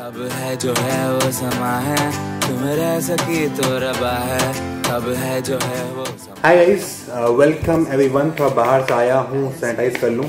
अब है जो है वो समा है, तुम रह सकी तो रबा है, अब है जो है वो समा। Hi guys, welcome everyone. थोड़ा बाहर से आया हूँ, सैनिटाइज कर लूँ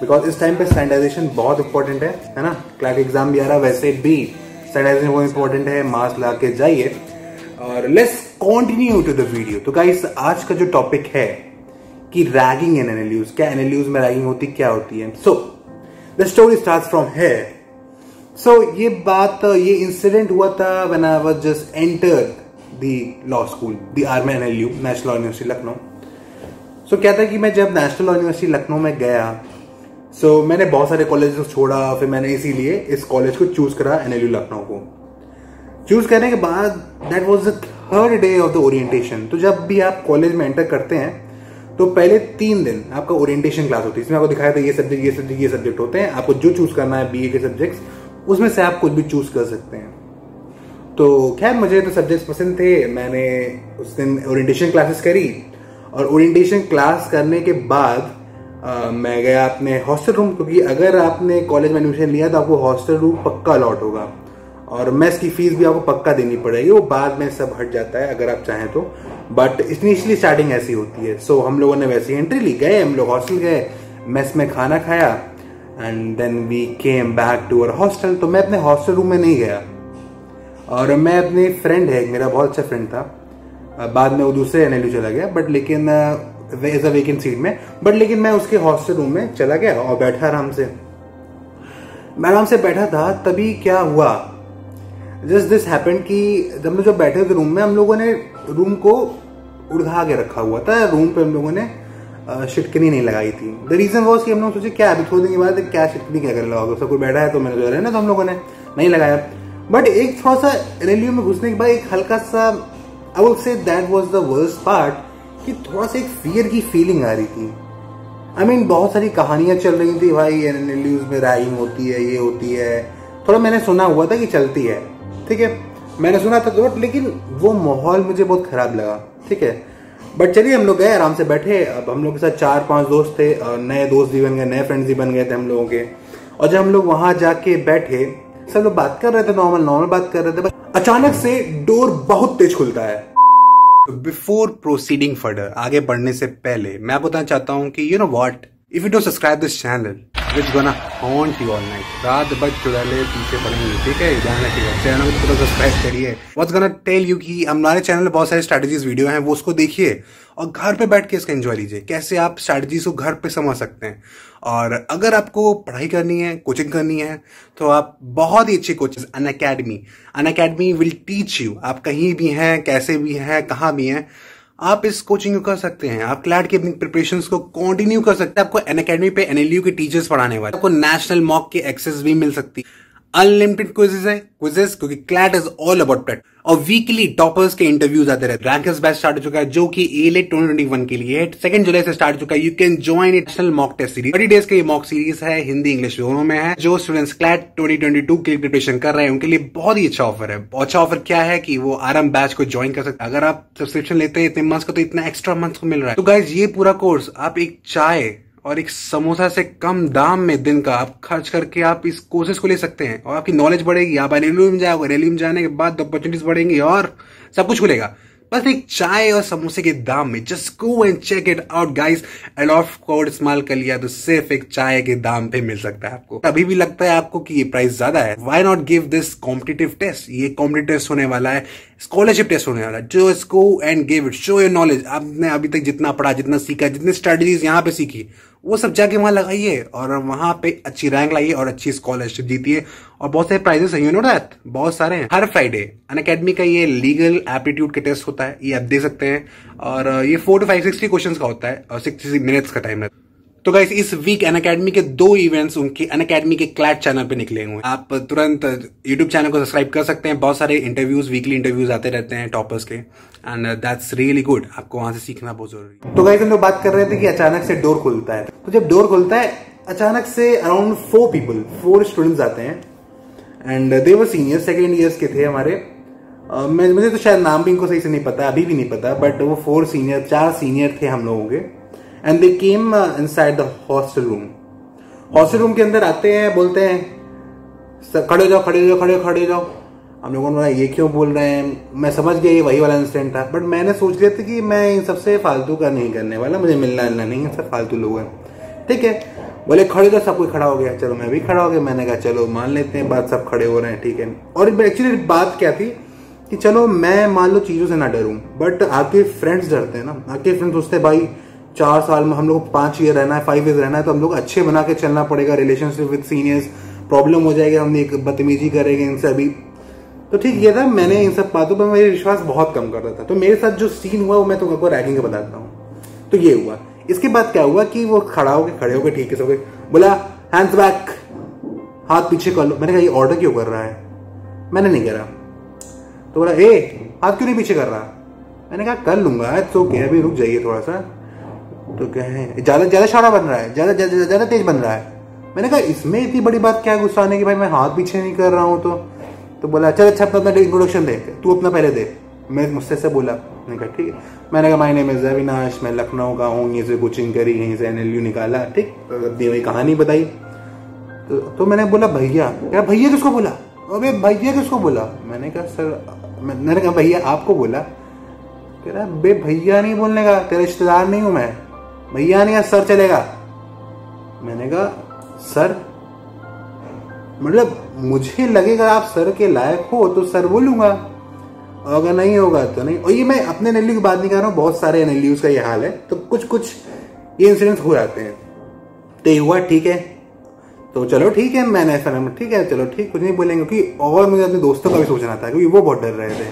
बिकॉज इस टाइम पे सैनिटाइजेशन बहुत इंपॉर्टेंट है ना। क्लैट एग्जाम भी आ रहा, वैसे भी सैनिटाइजेशन बहुत इंपॉर्टेंट है। मास्क ला के जाइए और let's continue to the video. तो गाइस, आज का जो टॉपिक है कि रैगिंग इन एनएलयूज, क्या एनएलयूज में रैगिंग होती क्या होती है। So the story starts from here. So ये इंसिडेंट हुआ था when I was just entered the law school, the army NLU, national university Lucknow. So क्या था कि मैं जब नेशनल यूनिवर्सिटी लखनऊ में गया, सो मैंने बहुत सारे कॉलेज को छोड़ा, फिर मैंने इसीलिए इस कॉलेज को चूज करा, एनएलयू लखनऊ को। चूज करने के बाद that was the third day of the orientation. तो जब भी आप कॉलेज में एंटर करते हैं तो पहले 3 दिन आपका ओरिएंटेशन क्लास होती है। इसमें आपको दिखाया था ये सब्जेक्ट ये सब्जेक्ट ये सब्जेक्ट होते हैं, आपको जो चूज करना है बीए के सब्जेक्ट्स, उसमें से आप कुछ भी चूज कर सकते हैं। तो खैर मुझे तो सब्जेक्ट्स पसंद थे, मैंने उस दिन ओरिएंटेशन क्लासेस करी और ओरिएंटेशन क्लास करने के बाद मैं गया अपने हॉस्टल रूम, क्योंकि अगर आपने कॉलेज में एडमिशन लिया तो आपको हॉस्टल रूम पक्का अलॉट होगा और मेस की फीस भी आपको पक्का देनी पड़ेगी। वो बाद में सब हट जाता है अगर आप चाहें तो, बट इनिशियली स्टार्टिंग ऐसी होती है। सो हम लोगों ने वैसी एंट्री ली, गए हम लोग हॉस्टल, गए मेस में खाना खाया and then we came back to our hostel. तो मैं अपने हॉस्टल रूम में नहीं गया और मैं अपने फ्रेंड है, मेरा बहुत अच्छा फ्रेंड था, बाद में वो दूसरे एनएलयू चला गया, बट लेकिन एज अ वेकेंट सीट में, बट लेकिन मैं उसके हॉस्टल रूम में चला गया और बैठा आराम से बैठा था। तभी क्या हुआ, जस्ट दिस हैपेंड कि जब हम जो बैठे थे रूम में, हम लोगों ने रूम को उड़ा के रखा हुआ था, रूम पे हम लोगों ने शिटकनी नहीं लगाई थी। द रीजन वॉज कि हम लोग सोचे क्या अभी थोड़ी दिन के बाद क्या शिटकनी क्या कर लगाओगे, सब कोई बैठा है तो मैंने जो है ना, तो हम लोगों ने नहीं लगाया। बट एक थोड़ा सा एनएलयू में घुसने के बाद एक हल्का सा, I would say that was the worst part, कि थोड़ा सा एक फियर की फीलिंग आ रही थी। आई मीन बहुत सारी कहानियाँ चल रही थी, भाई एनएलयूज में रैगिंग होती है, ये होती है, थोड़ा मैंने सुना हुआ था कि चलती है, ठीक है मैंने सुना था तो, लेकिन वो माहौल मुझे बहुत खराब लगा, ठीक है। बट चलिए हम लोग गए, आराम से बैठे। अब हम लोग के साथ 4-5 दोस्त थे और नए दोस्त भी बन गए, नए फ्रेंड्स भी बन गए थे हम लोगों के। और जब हम लोग वहां जाके बैठे, सब लोग बात कर रहे थे, नॉर्मल बात कर रहे थे, अचानक से डोर बहुत तेज खुलता है। बिफोर प्रोसीडिंग फर्दर, आगे बढ़ने से पहले मैं आपको बताना चाहता हूँ कि you know what, if you don't subscribe this channel It's gonna haunt you all night. रात भर चुड़ैले पीछे पड़ेंगे, ठीक है। ध्यान रखिएगा, चैनल को सब्सक्राइब करिए। What's gonna tell you कि हमारे चैनल में बहुत सारे स्ट्रैटेजीज वीडियो हैं, वो उसको देखिए और घर पे बैठ के इसका एंजॉय लीजिए, कैसे आप स्ट्रैटेजीज को घर पे समझ सकते हैं। और अगर आपको पढ़ाई करनी है, कोचिंग करनी है, तो आप बहुत ही अच्छे coaches Unacademy will teach you. आप कहीं भी हैं, कैसे भी हैं, कहाँ भी हैं, आप इस कोचिंग को कर सकते हैं। आप क्लैट की अपनी प्रिपरेशंस को कंटिन्यू कर सकते हैं। आपको एनअकैडमी पे एनएलयू के टीचर्स पढ़ाने वाले, आपको नेशनल मॉक के एक्सेस भी मिल सकती, अनलिमिटेड क्विजेस, क्योंकि CLAT is all about practice. और वीकली टॉपर्स के इंटरव्यूज आते रहते हैं। रैंकर्स बैच स्टार्ट हो चुका है जो कि एलेट 2021 के लिए 2 जुलाई से स्टार्ट हो चुका है। You can join national mock test series, 30 days के मॉक सीरीज है, हिंदी इंग्लिश दोनों में है। जो स्टूडेंट्स क्लैट 2022 के लिए प्रिपरेशन कर रहे हैं उनके लिए बहुत ही अच्छा ऑफर है। अच्छा ऑफर क्या है कि वो आरम बैच को ज्वाइन कर सकते हैं। अगर आप सब्सक्रिप्शन लेते हैं इतने मंथ्स का, तो इतना एक्स्ट्रा मंथ्स को मिल रहा है। तो गाइज, ये पूरा कोर्स आप एक चाय और एक समोसा से कम दाम में दिन का आप खर्च करके आप इस कोर्सेज को ले सकते हैं और आपकी नॉलेज बढ़ेगी। आप एनएलयू में जाओगे, एनएलयू में जाने के बाद अपॉर्चुनिटीज बढ़ेंगी और सब कुछ खुलेगा, बस एक चाय और समोसे के दाम में। Just go and check it out guys. एलॉफ्ट code इस्तेमाल कर लिया तो सिर्फ एक चाय के दाम पे मिल सकता है आपको। अभी भी लगता है आपको कि ये प्राइस ज्यादा है, why not give this competitive test. ये कॉम्पिटिटिव टेस्ट होने वाला है, स्कॉलरशिप टेस्ट होने वाला है। जो इसको and give it, show your knowledge. आपने अभी तक जितना पढ़ा, जितना सीखा, जितनी स्ट्रेटेजीज यहाँ पे सीखी, वो सब जाके वहां लगाइए और वहां पे अच्छी रैंक लाइए और अच्छी स्कॉलरशिप जीतिए। और बहुत सारे प्राइजेस हैं, यू नो दैट, बहुत सारे हैं। हर फ्राइडे अनअकैडमी का ये लीगल एप्टीट्यूड का टेस्ट होता है, ये आप दे सकते हैं। और ये 4 to 5 60 क्वेश्चन का होता है और 60 मिनट्स का टाइम है। तो गाइस, इस वीक अनअकैडमी के 2 इवेंट्स उनके अनअकैडमी के क्लैट चैनल पे निकले हुए हैं। आप तुरंत यूट्यूब चैनल को सब्सक्राइब कर सकते हैं। बहुत सारे इंटरव्यूज, वीकली इंटरव्यूज आते रहते हैं टॉपर्स के, एंड दैट्स रियली गुड। आपको वहां से सीखना बहुत जरूरी है। तो गाइस, हम लोग बात कर रहे थे कि अचानक से डोर खुलता है। तो जब डोर खुलता है अचानक से, अराउंड 4 स्टूडेंट्स आते हैं and they were senior, second years के थे हमारे। मुझे तो शायद नाम भी इनको सही से नहीं पता, अभी भी नहीं पता, बट वो 4 सीनियर 4 सीनियर थे हम लोगों के। And they came inside the hostel room. Hostel room के अंदर आते हैं, बोलते हैं सर खड़े हो जाओ, खड़े हो जाओ, खड़े खड़े हो जाओ। हम लोगों ने बोला ये क्यों बोल रहे हैं, मैं समझ गया ये वही वाला इंसिडेंट था, बट मैंने सोच लिया था कि मैं इन सबसे फालतू का नहीं करने वाला, मुझे मिलना मिलना नहीं है, सब फालतू लोग हैं। ठीक है, बोले खड़े हो जाओ, सब कोई खड़ा हो गया, चलो मैं भी खड़ा हो गया। मैंने कहा चलो मान लेते हैं बात, सब खड़े हो रहे हैं, ठीक है। और एक्चुअली बात क्या थी कि चलो मैं मान लो चीज़ों से ना डरूं, बट आपके फ्रेंड्स डरते हैं ना, आपके फ्रेंड्स सोचते हैं भाई 4 साल में हम लोग को 5 ईयर रहना है, 5 ईयर रहना है, तो हम लोग अच्छे बना के चलना पड़ेगा, रिलेशनशिप विद सीनियर्स प्रॉब्लम हो जाएगी, हम एक बदतमीजी करेंगे इनसे अभी। तो ठीक ये था, मैंने इन सब बातों पर मेरे विश्वास बहुत कम करता था। तो मेरे साथ जो सीन हुआ वो मैं तुमको रैगिंग का बताता हूँ। तो ये हुआ, इसके बाद क्या हुआ कि वो खड़ा होकर खड़े होकर ठीक है सब बोला हैंड्स बैक, हाथ पीछे कर लो। मैंने कहा ये ऑर्डर क्यों कर रहा है, मैंने नहीं करा। तो बोला ए हाथ क्यों नहीं पीछे कर रहा। मैंने कहा कर लूंगा, तो क्या अभी रुक जाइए थोड़ा सा। तो कहें ज़्यादा शाड़ा बन रहा है, ज़्यादा तेज बन रहा है। मैंने कहा इसमें इतनी बड़ी बात क्या है गुस्सा आने की, भाई मैं हाथ पीछे नहीं कर रहा हूँ। तो बोला चल अच्छा अपना इंट्रोडक्शन दे, तू अपना पहले दे। मैं मुझसे से बोला, मैंने कहा ठीक है। मैंने कहा माय नेम इज अविनाश, मैं लखनऊ का हूँ, यहीं से कोचिंग करी, यहीं से NLU निकाला, ठीक। अपनी वही कहानी बताई। तो मैंने बोला भैया, क्या भैया किसको बोला, अबे भैया किसको बोला। मैंने कहा सर, मैंने कहा भैया आपको बोला। कह रहा बे भैया नहीं बोलने का, तेरा रिश्तेदार नहीं हूं मैं, भैया नहीं सर चलेगा। मैंने कहा सर मतलब मुझे लगेगा आप सर के लायक हो तो सर बोलूंगा, अगर नहीं होगा तो नहीं। और ये मैं अपने NLU की बात नहीं कर रहा हूँ, बहुत सारे NLUs का ये हाल है, तो कुछ कुछ ये इंसिडेंट हो जाते हैं। तो ये हुआ, ठीक है। तो चलो ठीक है, मैंने ऐसा नाम ठीक है चलो ठीक कुछ नहीं बोलेंगे, क्योंकि और मुझे अपने दोस्तों का भी सोचना था क्योंकि वो बहुत डर रहे थे।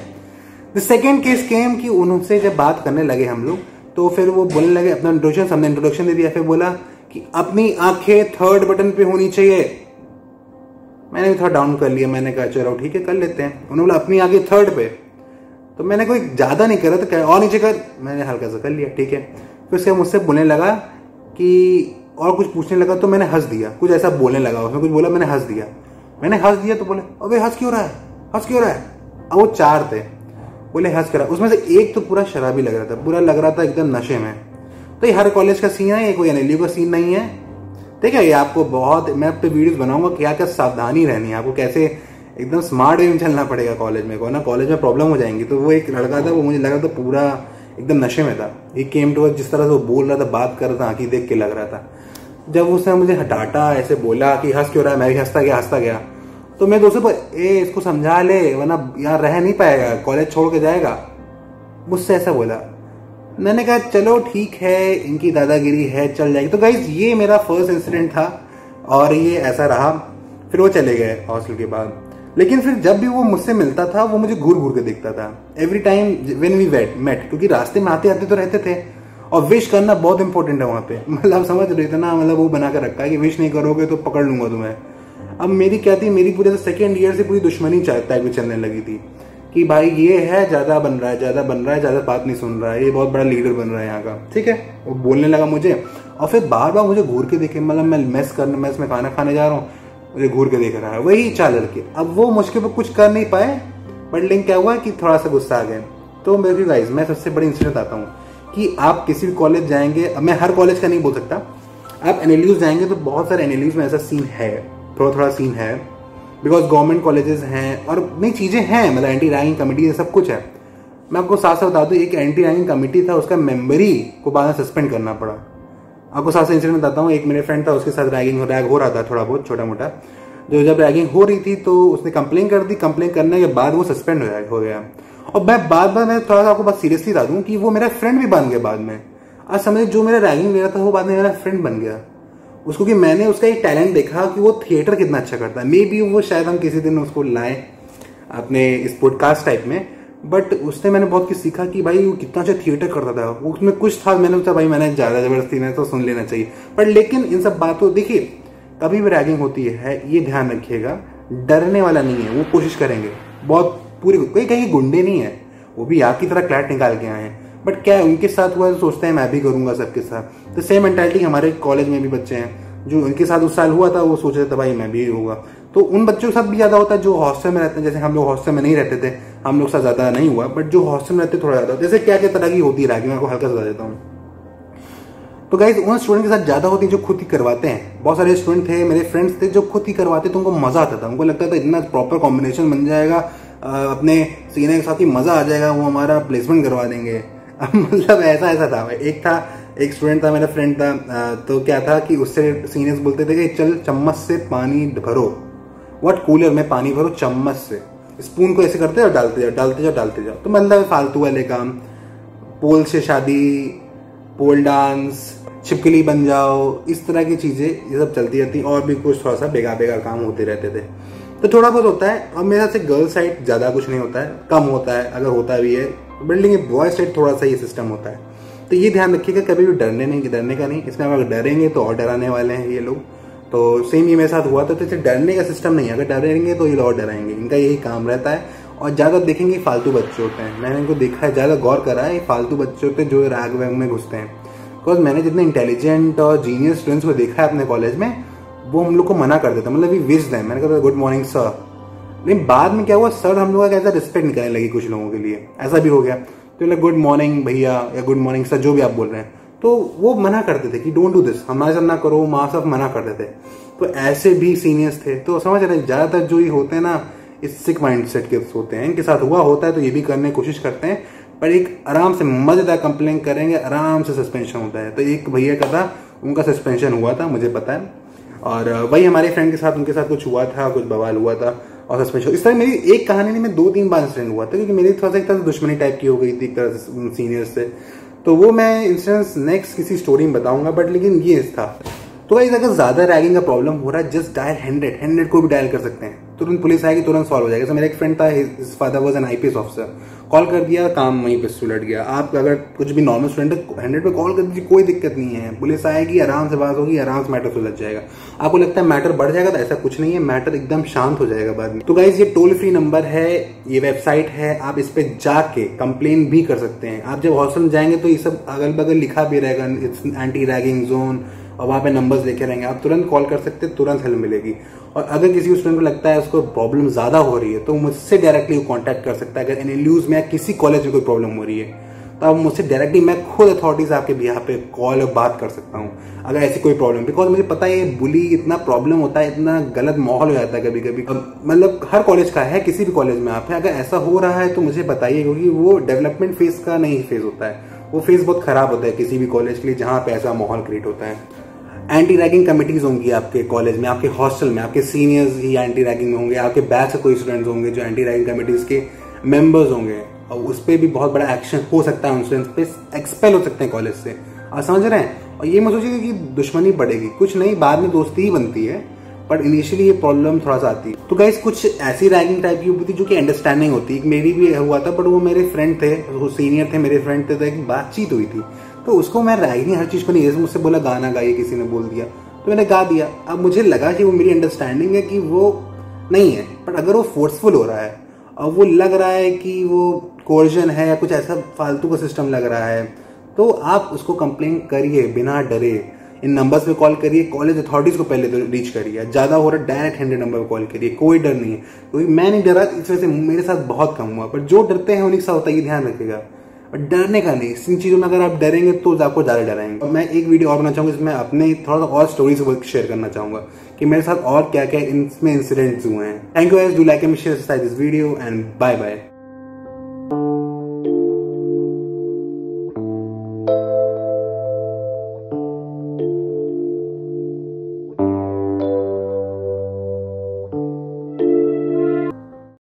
द सेकेंड केस केम कि उनसे जब बात करने लगे हम लोग, तो फिर वो बोलने लगे अपना इंट्रोडक्शन, हमने इंट्रोडक्शन दे दिया। फिर बोला कि अपनी आंखें 3rd बटन पे होनी चाहिए। मैंने भी थोड़ा डाउन कर लिया, मैंने कहा चलो ठीक है कर लेते हैं। उन्होंने बोला अपनी आंखें 3rd पे, तो मैंने कोई ज़्यादा नहीं करा, तो और नीचे कर, मैंने हल्का सा कर लिया, ठीक है। फिर उसके मुझसे बोलने लगा कि और कुछ पूछने लगा, तो मैंने हंस दिया, कुछ ऐसा बोलने लगा, उसने कुछ बोला, मैंने हंस दिया, तो बोले अबे हंस क्यों रहा है, हंस क्यों रहा है। अब वो 4 थे, बोले हंस कर रहा। उसमें से एक तो पूरा शराबी लग रहा था, पूरा लग रहा था एकदम नशे में। तो ये हर कॉलेज का सीन है, ये कोई NLU का सीन नहीं है, ठीक है। ये आपको बहुत मैं अपने वीडियोज बनाऊंगा कि क्या सावधानी रहनी है, आपको कैसे एकदम स्मार्ट वे में चलना पड़ेगा कॉलेज में, वरना कॉलेज में प्रॉब्लम हो जाएंगी। तो वो एक लड़का था, वो मुझे लग रहा था पूरा एकदम नशे में था। ये केम टू जिस तरह से वो बोल रहा था, बात कर रहा था, आँखें देख के लग रहा था। जब उसने मुझे हटाटा ऐसे बोला कि हंस क्यों रहा है, मैं भी हंसता गया। तो मैं दोस्तों पर ए इसको समझा ले वरना यहाँ रह नहीं पाएगा, कॉलेज छोड़ के जाएगा, मुझसे ऐसा बोला। मैंने कहा चलो ठीक है, इनकी दादागिरी है, चल जाएगी। तो गाइज ये मेरा फर्स्ट इंसिडेंट था और ये ऐसा रहा। फिर वो चले गए हॉस्टल के बाद, लेकिन फिर जब भी वो मुझसे मिलता था वो मुझे घूर घूर के देखता था every time when we met, क्योंकि रास्ते में आते आते तो रहते थे। और विश करना बहुत इंपॉर्टेंट है वहाँ पे, मतलब समझ रहे थे ना, मतलब वो बना कर रखा है कि विश नहीं करोगे तो पकड़ लूंगा तुम्हें। अब मेरी क्या थी, मेरी पूरे 2nd ईयर से पूरी दुश्मनी टाइप में चलने लगी थी कि भाई ये है ज़्यादा बन रहा है, ज़्यादा बात नहीं सुन रहा है, ये बहुत बड़ा लीडर बन रहा है यहाँ का, ठीक है। वो बोलने लगा मुझे और फिर बार बार मुझे घूर के देखे, मतलब मैं मेस में खाना खाने जा रहा हूँ, मुझे घूर के देख रहा है वही 4 लड़के। अब वो मुश्किल पर कुछ कर नहीं पाए, बट लेकिन क्या हुआ कि थोड़ा सा गुस्सा आ गया। तो मेरे गाइस मैं सबसे बड़ी इंसिडेंट आता हूँ कि आप किसी भी कॉलेज जाएंगे, मैं हर कॉलेज का नहीं बोल सकता, आप NLUs जाएंगे तो बहुत सारे NLUs में ऐसा सीन है, थोड़ा सीन है, बिकॉज गवर्नमेंट कॉलेजेस हैं और नई चीज़ें हैं, मतलब एंटी रैगिंग कमेटी सब कुछ है। मैं आपको साथ बता दूँ, एक एंटी रैगिंग कमेटी था, उसका मेंबर ही को बाद में सस्पेंड करना पड़ा। आपको साथ इंसिडेंट बताता हूँ, एक मेरे फ्रेंड था, उसके साथ रैग हो रहा था थोड़ा बहुत छोटा मोटा, जो जब रैगिंग हो रही थी तो उसने कंप्लेन कर दी, कंप्लेन करने के बाद वो सस्पेंड हो गया। और मैं मैं थोड़ा सा आपको बात सीरियसली बता दूँ कि वो मेरा फ्रेंड भी बन गया बाद में। आज समझ जो मेरा रैगिंग ले रहा था वो बाद में मेरा फ्रेंड बन गया, उसको कि मैंने उसका एक टैलेंट देखा कि वो थिएटर कितना अच्छा करता है। मे बी वो शायद हम किसी दिन उसको लाएं अपने इस पॉडकास्ट टाइप में, बट उससे मैंने बहुत कुछ सीखा कि भाई वो कितना अच्छा थिएटर करता था, उसमें कुछ था। मैंने सोचा भाई मैंने ज़्यादा ज़बरदस्ती नहीं तो सुन लेना चाहिए, बट लेकिन इन सब बातों देखिए कभी भी रैगिंग होती है ये ध्यान रखिएगा, डरने वाला नहीं है, वो कोशिश करेंगे बहुत पूरी, कोई कहीं गुंडे नहीं है, वो भी आपकी तरह CLAT निकाल के आए हैं, बट क्या उनके साथ हुआ तो सोचते हैं मैं भी करूँगा सबके साथ। तो सेम मेंटालिटी हमारे कॉलेज में भी बच्चे हैं जो उनके साथ उस साल हुआ था, वो सोच रहे थे भाई मैं भी होगा। तो उन बच्चों के साथ भी ज़्यादा होता है जो हॉस्टल में रहते हैं, जैसे हम लोग हॉस्टल में नहीं रहते थे, हम लोग साथ ज़्यादा नहीं हुआ, बट जो हॉस्टल में रहते थोड़ा ज़्यादा। जैसे क्या क्या तरह की होती है रैगिंग, मैं आपको हल्का सा देता हूँ। तो गाइज उन स्टूडेंट के साथ ज़्यादा होती है जो खुद ही करवाते हैं। बहुत सारे स्टूडेंट थे, मेरे फ्रेंड्स थे जो खुद ही करवाते तो उनको मज़ा आता था, उनको लगता था इतना प्रॉपर कॉम्बिनेशन बन जाएगा अपने सीनियर के साथ ही, मज़ा आ जाएगा, वो हमारा प्लेसमेंट करवा देंगे। मतलब ऐसा ऐसा था। एक स्टूडेंट था, मेरा फ्रेंड था, तो क्या था कि उससे सीनियर्स बोलते थे कि चल चम्मच से पानी भरो, व्हाट कूलर में पानी भरो चम्मच से, स्पून को ऐसे करते और डालते जाओ। तो मतलब फालतू वाले काम, पोल से शादी, पोल डांस, छिपकली बन जाओ, इस तरह की चीज़ें ये सब चलती रहती, और भी कुछ थोड़ा सा बेकार काम होते रहते थे। तो थोड़ा बहुत होता है, और मेरे से गर्ल्स साइड ज़्यादा कुछ नहीं होता है, कम होता है, अगर होता भी है बिल्डिंग के बॉयज साइड थोड़ा सा ये सिस्टम होता है। तो ये ध्यान रखिएगा कभी भी डरने का नहीं, इसमें अगर डरेंगे तो और डराने वाले हैं ये लोग। तो सेम ये मेरे साथ हुआ था, तो इसे डरने का सिस्टम नहीं है, अगर डरेंगे तो ये लोग और डराएंगे, इनका यही काम रहता है। और ज़्यादा देखेंगे फालतू बच्चे होते हैं, मैंने इनको देखा है, ज़्यादा गौर करा है, फालतू बच्चे होते हैं जो राग वैग में घुसते हैं। बिकॉज मैंने जितने इंटेलिजेंट और जीनियस स्टूडेंट्स को देखा है अपने कॉलेज में, वो हम लोग को मना कर देता, मतलब वी विश देम, मैंने कहा गुड मॉर्निंग सर, लेकिन बाद में क्या हुआ, सर हम लोग का ऐसा रिस्पेक्ट निकलने लगी कुछ लोगों के लिए, ऐसा भी हो गया। तो मतलब गुड मॉर्निंग भैया या गुड मॉर्निंग सर जो भी आप बोल रहे हैं, तो वो मना करते थे कि डोंट डू दिस, हमारे साथ ना करो, माँ साहब मना करते थे। तो ऐसे भी सीनियर्स थे, तो समझ रहे ज़्यादातर जो ये होते हैं ना, इस सिक माइंड सेट के होते हैं, इनके साथ हुआ होता है तो ये भी करने की कोशिश करते हैं, पर एक आराम से मज़ेदार कंप्लेन करेंगे, आराम से सस्पेंशन होता है। तो एक भैया का था, उनका सस्पेंशन हुआ था, मुझे पता है, और वही हमारे फ्रेंड के साथ, उनके साथ कुछ हुआ था, कुछ बवाल हुआ था और सस्पेंशन। इस तरह मेरी एक कहानी नहीं, मैं 2-3 बार इंसिडेंट हुआ था, क्योंकि मेरी थोड़ा सा एक तरह से दुश्मनी टाइप की हो गई थी एक तरह से सीनियर्स से। तो वो मैं इंसिडेंस नेक्स्ट किसी स्टोरी में बताऊंगा, बट लेकिन ये था। तो भाई अगर ज़्यादा रैगिंग का प्रॉब्लम हो रहा है, जस्ट डायल 100 को भी डायल कर सकते हैं, तुरंत पुलिस आएगी, तुरंत सॉल्व हो जाएगा। जैसे मेरा एक फ्रेंड था, his father was an IPS officer, call कर दिया, काम वहीं पे सुलट गया। आप अगर कुछ भी नॉर्मल स्टूडेंट 100 पे कॉल कर दीजिए, कोई दिक्कत नहीं है, पुलिस आएगी, आराम से बात होगी, आराम से मैटर सुलझ जाएगा। आपको लगता है मैटर बढ़ जाएगा, तो ऐसा कुछ नहीं है, मैटर एकदम शांत हो जाएगा बाद में। तो गाइज ये टोल फ्री नंबर है, ये वेबसाइट है, आप इस पर जाके कंप्लेन भी कर सकते हैं। आप जब हॉस्टल में जाएंगे तो ये सब अगल बगल लिखा भी रहेगा, इट्स एंटी रैगिंग जोन, और वहाँ पे नंबर्स लेके रहेंगे, आप तुरंत कॉल कर सकते हैं, तुरंत हेल्प मिलेगी। और अगर किसी स्टूडेंट को लगता है उसको प्रॉब्लम ज़्यादा हो रही है, तो मुझसे डायरेक्टली वो कॉन्टैक्ट कर सकता है। अगर NLUs में या किसी कॉलेज में कोई प्रॉब्लम हो रही है, तो आप मुझसे डायरेक्टली, मैं खुद अथॉरिटीज़ आपके यहाँ पे कॉल और बात कर सकता हूँ अगर ऐसी कोई प्रॉब्लम, बिकॉज मुझे पता है बुली इतना प्रॉब्लम होता है, इतना गलत माहौल हो जाता है कभी कभी, मतलब हर कॉलेज का है, किसी भी कॉलेज में आप है, अगर ऐसा हो रहा है तो मुझे बताइए, क्योंकि वो डेवलपमेंट फेज का नहीं फेज होता है, वो फेज बहुत ख़राब होता है किसी भी कॉलेज के लिए जहाँ पे ऐसा माहौल क्रिएट होता है। एंटी रैगिंग कमिटीज़ होंगी आपके कॉलेज में, आपके हॉस्टल में, आपके सीनियर्स ही एंटी रैगिंग होंगे, आपके बैच के कोई स्टूडेंट्स होंगे जो एंटी रैगिंग कमिटीज़ के मेंबर्स होंगे, और उस पर भी बहुत बड़ा एक्शन हो सकता है, उन स्टूडेंट्स पे एक्सपेल हो सकते हैं कॉलेज से, आप समझ रहे हैं। और ये मैं सोचिएगा कि दुश्मनी बढ़ेगी, कुछ नहीं, बाद में दोस्ती ही बनती है, बट इनिशियली ये प्रॉब्लम थोड़ा सा आती है। तो गाइज कुछ ऐसी रैगिंग टाइप की होती जो कि अंडरस्टैंडिंग होती है, मेरी भी हुआ था, बट वो मेरे फ्रेंड थे, वो सीनियर थे, मेरे फ्रेंड थे, तो एक बातचीत हुई थी, तो उसको मैं रैगिंग हर चीज़ को नहीं, जैसे मुझसे बोला गाना गाइए, किसी ने बोल दिया तो मैंने गा दिया। अब मुझे लगा कि वो मेरी अंडरस्टैंडिंग है कि वो नहीं है, बट अगर वो फोर्सफुल हो रहा है और वो लग रहा है कि वो कोर्जन है या कुछ ऐसा फालतू का सिस्टम लग रहा है, तो आप उसको कंप्लेन करिए बिना डरे, इन नंबर्स पे कॉल करिए, कॉलेज अथॉरिटीज़ को पहले तो रीच करिए, ज़्यादा हो रहा है डायरेक्ट 100 नंबर पे कॉल करिए, कोई डर नहीं है, क्योंकि मैं नहीं डरा, इस वजह से मेरे साथ बहुत कम हुआ, पर जो डरते हैं उन्हीं के साथ होता है, ये ध्यान रखिएगा। और डरने का नहीं, इन चीज़ों में अगर आप डरेंगे तो आपको ज़्यादा डराएंगे। और मैं एक वीडियो और बनाना चाहूँगा, इसमें अपने थोड़ा और स्टोरीज वर्क शेयर करना चाहूँगा कि मेरे साथ और क्या क्या इसमें इंसिडेंट्स हुए हैं। Thank you guys, do like and share this video and bye bye.